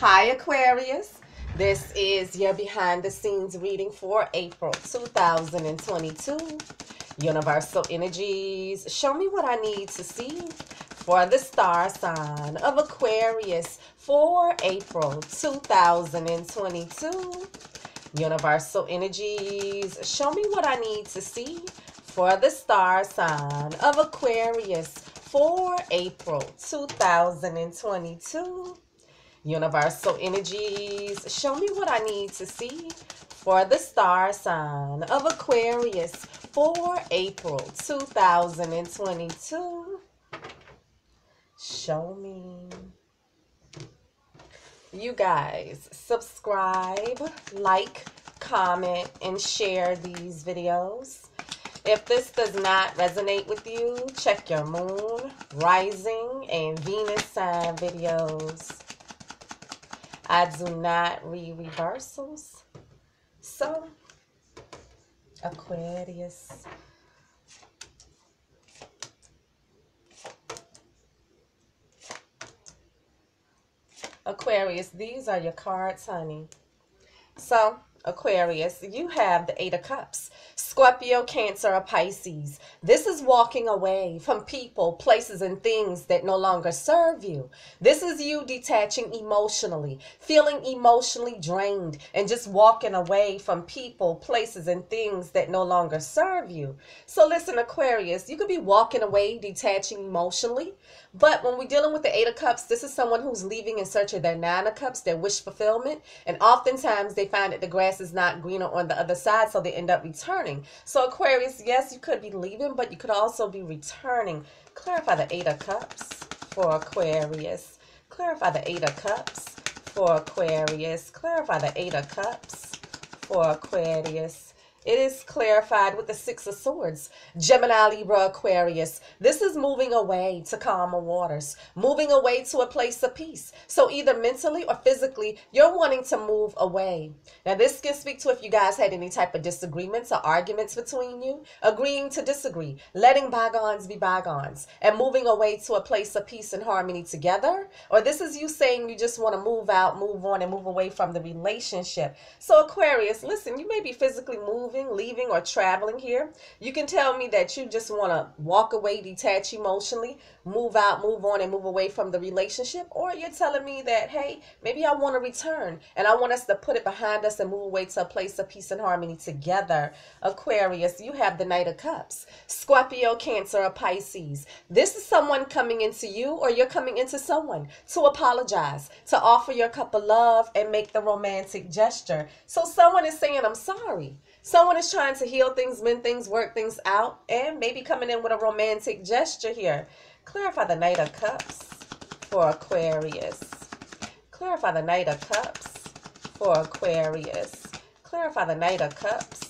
Hi Aquarius, this is your behind the scenes reading for April 2022. Universal energies, show me what I need to see for the star sign of Aquarius for April 2022. Universal energies, show me what I need to see for the star sign of Aquarius for April 2022. Universal energies, show me what I need to see for the star sign of Aquarius for April 2022. Show me. You guys, subscribe, like, comment, and share these videos. If this does not resonate with you, check your moon, rising, and Venus sign videos. I do not read reversals. So, Aquarius. Aquarius, these are your cards, honey. So, Aquarius, you have the 8 of Cups, Scorpio, Cancer, or Pisces. This is walking away from people, places, and things that no longer serve you. This is you detaching emotionally, feeling emotionally drained, and just walking away from people, places, and things that no longer serve you. So listen, Aquarius, you could be walking away, detaching emotionally, but when we're dealing with the 8 of Cups, this is someone who's leaving in search of their 9 of Cups, their wish fulfillment, and oftentimes they find that the grass is not greener on the other side, so they end up returning. So Aquarius, yes, you could be leaving, but you could also be returning. Clarify the 8 of Cups for Aquarius. Clarify the 8 of Cups for Aquarius. Clarify the 8 of Cups for Aquarius. It is clarified with the 6 of Swords. Gemini, Libra, Aquarius. This is moving away to calmer waters, moving away to a place of peace. So either mentally or physically, you're wanting to move away. Now this can speak to if you guys had any type of disagreements or arguments between you, agreeing to disagree, letting bygones be bygones, and moving away to a place of peace and harmony together. Or this is you saying you just want to move out, move on, and move away from the relationship. So Aquarius, listen, you may be physically moving, leaving, or traveling here. You can tell me that you just want to walk away, detach emotionally, move out, move on, and move away from the relationship. Or you're telling me that, hey, maybe I want to return and I want us to put it behind us and move away to a place of peace and harmony together. Aquarius, you have the Knight of Cups, Scorpio, Cancer, or Pisces. This is someone coming into you, or you're coming into someone to apologize, to offer your cup of love and make the romantic gesture. So someone is saying, I'm sorry. Someone is trying to heal things, mend things, work things out, and maybe coming in with a romantic gesture here. Clarify the Knight of Cups for Aquarius. Clarify the Knight of Cups for Aquarius. Clarify the Knight of Cups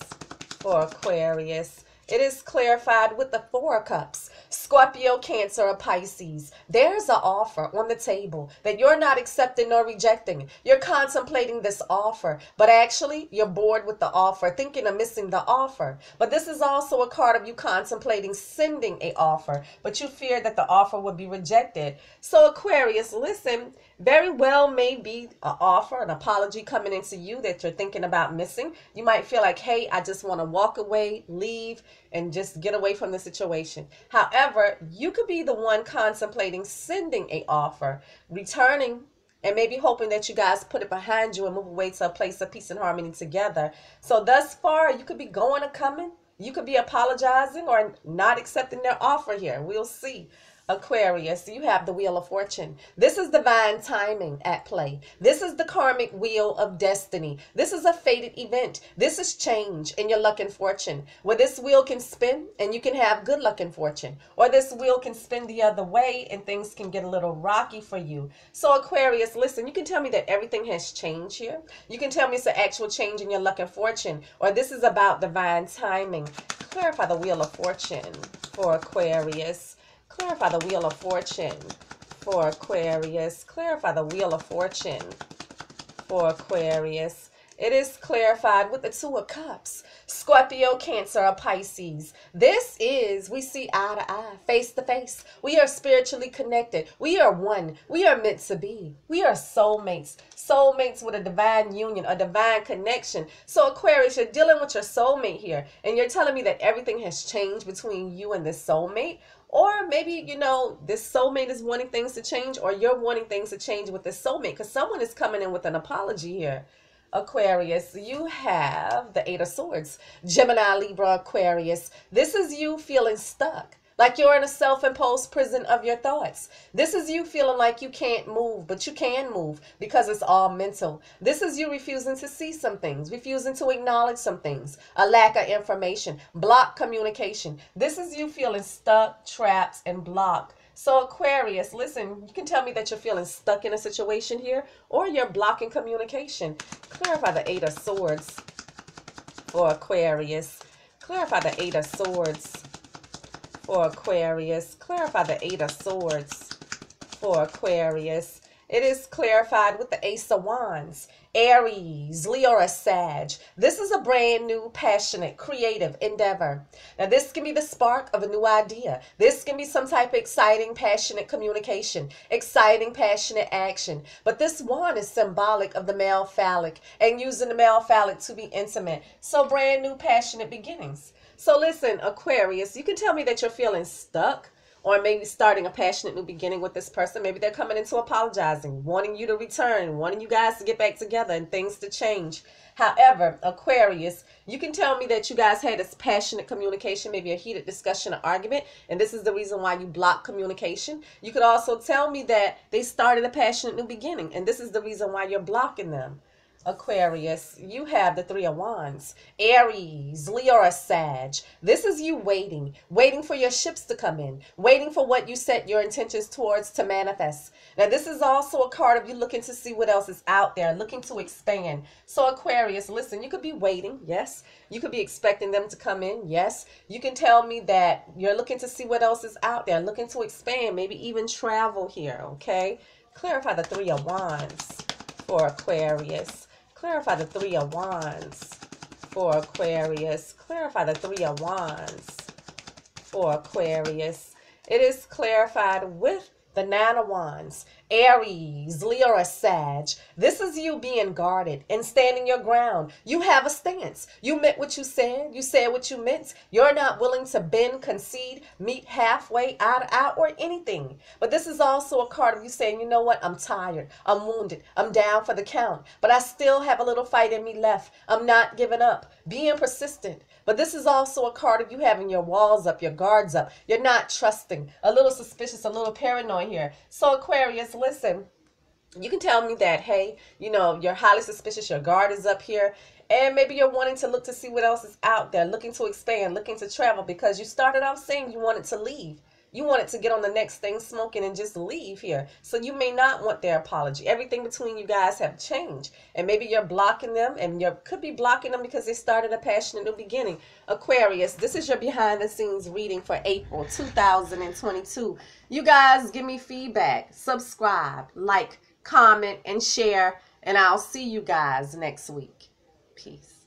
for Aquarius. It is clarified with the 4 of Cups. Scorpio, Cancer, or Pisces. There's an offer on the table that you're not accepting or rejecting. You're contemplating this offer, but actually you're bored with the offer, thinking of missing the offer. But this is also a card of you contemplating sending an offer, but you fear that the offer would be rejected. So Aquarius, listen, very well may be an offer, an apology coming into you that you're thinking about missing. You might feel like, hey, I just want to walk away, leave, and just get away from the situation. However, you could be the one contemplating sending an offer, returning, and maybe hoping that you guys put it behind you and move away to a place of peace and harmony together. So thus far, you could be going or coming. You could be apologizing or not accepting their offer here. We'll see. Aquarius, you have the Wheel of Fortune. This is divine timing at play. This is the karmic wheel of destiny. This is a fated event. This is change in your luck and fortune, where this wheel can spin and you can have good luck and fortune, or this wheel can spin the other way and things can get a little rocky for you. So Aquarius, listen, you can tell me that everything has changed here. You can tell me it's an actual change in your luck and fortune, or this is about divine timing. Clarify the Wheel of Fortune for Aquarius. Clarify the Wheel of Fortune for Aquarius. Clarify the Wheel of Fortune for Aquarius. It is clarified with the Two of Cups. Scorpio, Cancer, or Pisces. This is, we see eye to eye, face to face. We are spiritually connected. We are one. We are meant to be. We are soulmates. Soulmates with a divine union, a divine connection. So Aquarius, you're dealing with your soulmate here. And you're telling me that everything has changed between you and this soulmate. Or maybe, you know, this soulmate is wanting things to change, or you're wanting things to change with this soulmate, because someone is coming in with an apology here. Aquarius, you have the Eight of Swords. Gemini, Libra, Aquarius. This is you feeling stuck, like you're in a self-imposed prison of your thoughts. This is you feeling like you can't move, but you can move because it's all mental. This is you refusing to see some things, refusing to acknowledge some things, a lack of information, blocked communication. This is you feeling stuck, trapped, and blocked. So Aquarius, listen, you can tell me that you're feeling stuck in a situation here, or you're blocking communication. Clarify the Eight of Swords for Aquarius. Clarify the Eight of Swords for Aquarius. Clarify the Eight of Swords for Aquarius. It is clarified with the Ace of Wands. Aries, Leo, or Sag. This is a brand new, passionate, creative endeavor. Now, this can be the spark of a new idea. This can be some type of exciting, passionate communication, exciting, passionate action. But this wand is symbolic of the male phallic and using the male phallic to be intimate. So, brand new, passionate beginnings. So, listen, Aquarius, you can tell me that you're feeling stuck, or maybe starting a passionate new beginning with this person. Maybe they're coming into apologizing, wanting you to return, wanting you guys to get back together and things to change. However, Aquarius, you can tell me that you guys had this passionate communication, maybe a heated discussion or argument, and this is the reason why you block communication. You could also tell me that they started a passionate new beginning, and this is the reason why you're blocking them. Aquarius, you have the Three of Wands. Aries, Leo, or Sag. This is you waiting, waiting for your ships to come in, waiting for what you set your intentions towards to manifest. Now, this is also a card of you looking to see what else is out there, looking to expand. So, Aquarius, listen, you could be waiting, yes. You could be expecting them to come in, yes. You can tell me that you're looking to see what else is out there, looking to expand, maybe even travel here, okay? Clarify the Three of Wands for Aquarius. Clarify the Three of Wands for Aquarius. Clarify the Three of Wands for Aquarius. It is clarified with the Nine of Wands. Aries, Leo, or Sag. This is you being guarded and standing your ground. You have a stance. You meant what you said. You said what you meant. You're not willing to bend, concede, meet halfway, eye to eye, or anything. But this is also a card of you saying, you know what? I'm tired. I'm wounded. I'm down for the count. But I still have a little fight in me left. I'm not giving up. Being persistent. But this is also a card of you having your walls up, your guards up. You're not trusting. A little suspicious, a little paranoid here. So Aquarius, listen, you can tell me that, hey, you know, you're highly suspicious, your guard is up here, and maybe you're wanting to look to see what else is out there, looking to expand, looking to travel, because you started off saying you wanted to leave. You wanted to get on the next thing smoking and just leave here. So you may not want their apology. Everything between you guys have changed. And maybe you're blocking them, and you could be blocking them because they started a passionate new beginning. Aquarius, this is your behind the scenes reading for April 2022. You guys give me feedback, subscribe, like, comment, and share. And I'll see you guys next week. Peace.